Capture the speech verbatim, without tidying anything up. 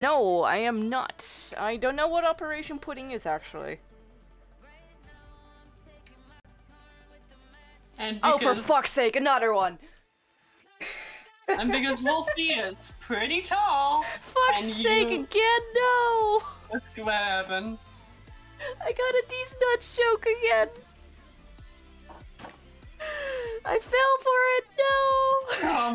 No, I am not. I don't know what Operation Pudding is, actually. And oh, for fuck's sake, another one! And because Wolfie is pretty tall! Fuck's sake, you... again, no! What's gonna happen? I got a these nuts joke again! I fell for it, no! Oh my